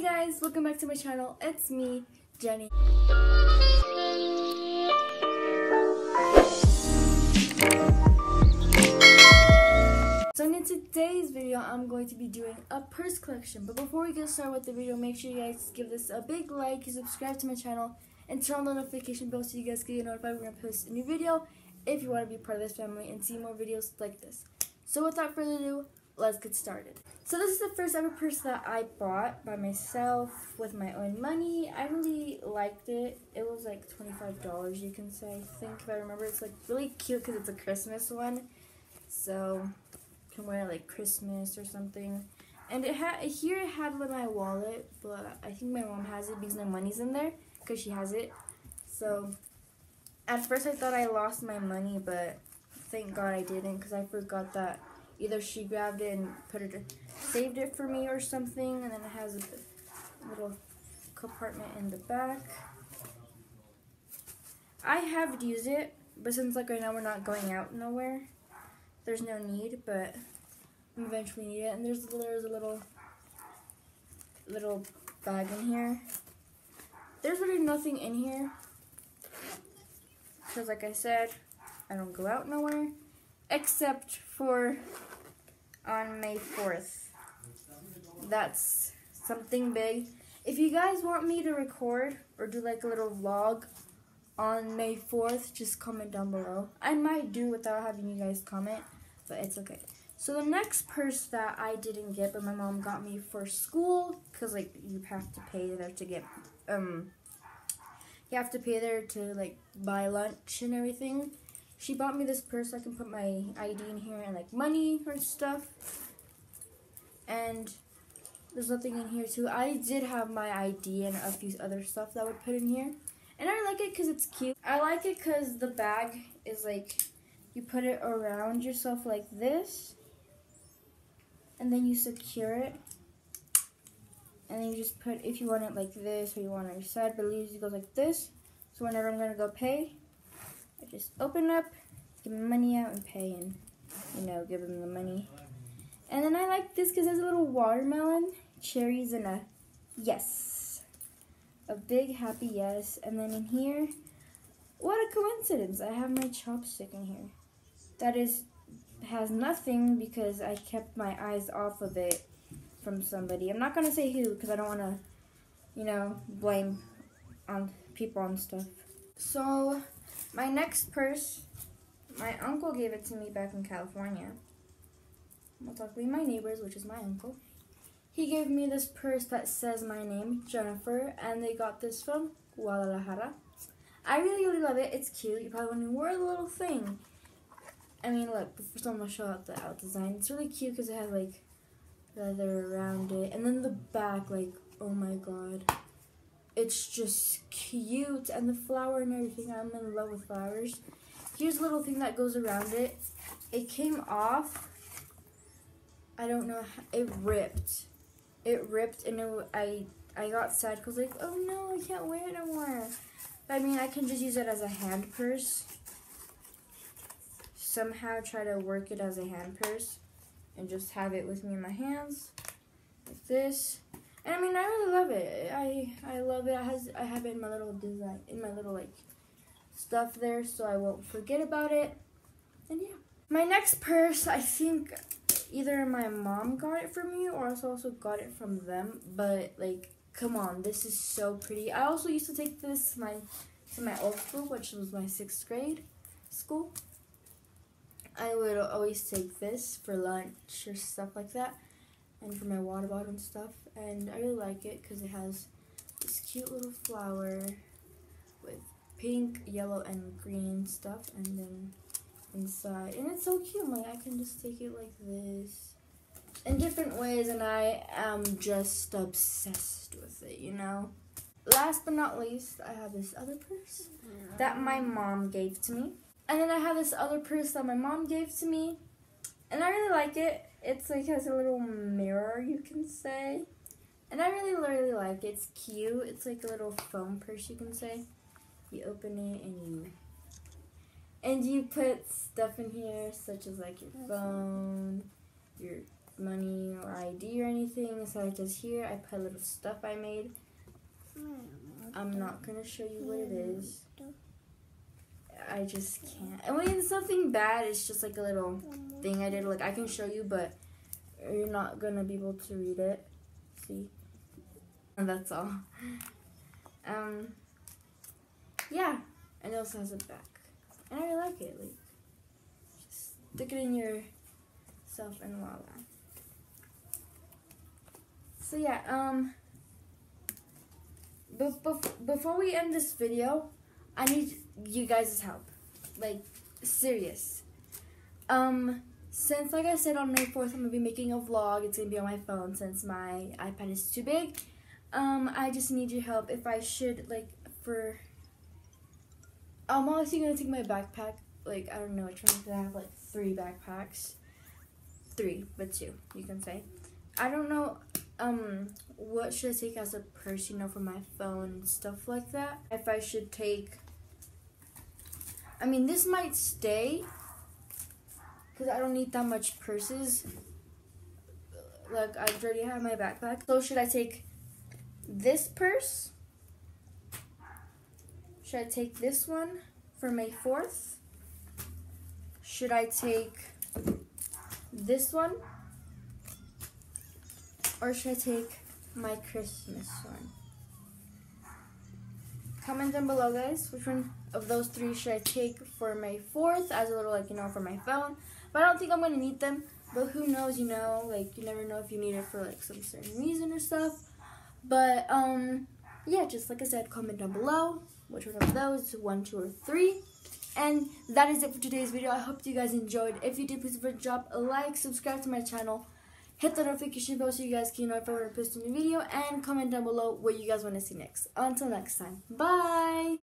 Hey guys, welcome back to my channel. It's me, Jenny. So in today's video, I'm going to be doing a purse collection. But before we get started with the video, make sure you guys give this a big like, subscribe to my channel, and turn on the notification bell so you guys can get notified when I post a new video if you want to be part of this family and see more videos like this. So without further ado, let's get started. So this is the first ever purse that I bought by myself with my own money. I really liked it. It was like $25, you can say, I think, if I remember. It's like really cute because it's a Christmas one. So you can wear it like Christmas or something. And it had, here it had my wallet, but I think my mom has it because my money's in there because she has it. So at first I thought I lost my money, but thank God I didn't because I forgot that either she grabbed it and put it, saved it for me or something, and then it has a little compartment in the back. I have used it, but since like right now we're not going out nowhere, there's no need, but I'm eventually need it. And there's a little bag in here. There's really nothing in here, because like I said, I don't go out nowhere, except for on May 4th. That's something big. If you guys want me to record or do like a little vlog on May 4th, just comment down below. I might do without having you guys comment, but it's okay. So the next purse that I didn't get, but my mom got me for school, because like you have to pay there to get, you have to pay there to like buy lunch and everything. She bought me this purse. I can put my ID in here and like money or stuff. And there's nothing in here too. I did have my ID and a few other stuff that I would put in here. And I like it because it's cute. I like it because the bag is like, you put it around yourself like this. And then you secure it. And then you just put, if you want it like this or you want it on your side, but it usually goes like this. So whenever I'm going to go pay, I just open up, get my money out, and pay, and, you know, give them the money. And then I like this because it has a little watermelon, cherries, and a yes. A big happy yes. And then in here, what a coincidence. I have my chopstick in here. That is, has nothing because I kept my eyes off of it from somebody. I'm not going to say who because I don't want to, you know, blame on people and stuff. So my next purse, my uncle gave it to me back in California. Most likely my neighbors, which is my uncle. He gave me this purse that says my name, Jennifer, and they got this from Guadalajara. I really, really love it. It's cute. You're probably wondering, where's the little thing? I mean, look, first I'm going to show out the out design. It's really cute because it has, like, leather around it. And then the back, like, oh my god. It's just cute, and the flower and everything. I'm in love with flowers. Here's a little thing that goes around it. It came off. I don't know how, it ripped. It ripped, and I got sad because like, oh no, I can't wear it anymore. But I mean, I can just use it as a hand purse. Somehow try to work it as a hand purse, and just have it with me in my hands, like this. And I mean, I really love it. I love it. I have it in my little design, in my little like stuff there, so I won't forget about it. And yeah, my next purse, I think either my mom got it for me or I also got it from them. But like, come on, this is so pretty. I also used to take this to my old school, which was my 6th grade school. I would always take this for lunch or stuff like that, and for my water bottle and stuff, and I really like it because it has this cute little flower with pink, yellow, and green stuff, and then inside, and it's so cute, like I can just take it like this, in different ways, and I am just obsessed with it, you know? Last but not least, I have this other purse that my mom gave to me, and then I have this other purse that my mom gave to me, and I really like it. It's like has a little mirror, you can say, and I really, really like it. It's cute. It's like a little foam purse, you can say. You open it and you put stuff in here, such as like your phone, your money or ID or anything. So I just here, I put a little stuff I made. I'm not gonna show you what it is. I just can't. And when it's something bad, it's just like a little thing I did. Like I can show you, but you're not gonna be able to read it. See, and that's all. Yeah, and it also has a back, and I really like it. Like, just stick it in yourself and voila. So yeah, but before we end this video, I need you guys' help. Like, serious. Since, like I said, on May 4th, I'm going to be making a vlog. It's going to be on my phone since my iPad is too big. I just need your help if I should, like, for... I'm honestly going to take my backpack. Like, I don't know, I'm trying to have, like, 3 backpacks. 3, but 2, you can say. I don't know, what should I take as a purse, you know, for my phone and stuff like that. If I should take... I mean, this might stay, because I don't need that much purses. Like, I already have my backpack. So, should I take this purse? Should I take this one for May 4th? Should I take this one? Or should I take my Christmas one? Comment down below, guys, which one of those 3 should I take for May 4th as a little, like, you know, for my phone. But I don't think I'm going to need them. But who knows, you know, like, you never know if you need it for, like, some certain reason or stuff. But, yeah, just like I said, comment down below which one of those, 1, 2, or 3. And that is it for today's video. I hope you guys enjoyed. If you did, please drop a like, subscribe to my channel, hit the notification bell so you guys can know if I want to post a new video, and comment down below what you guys want to see next. Until next time, bye!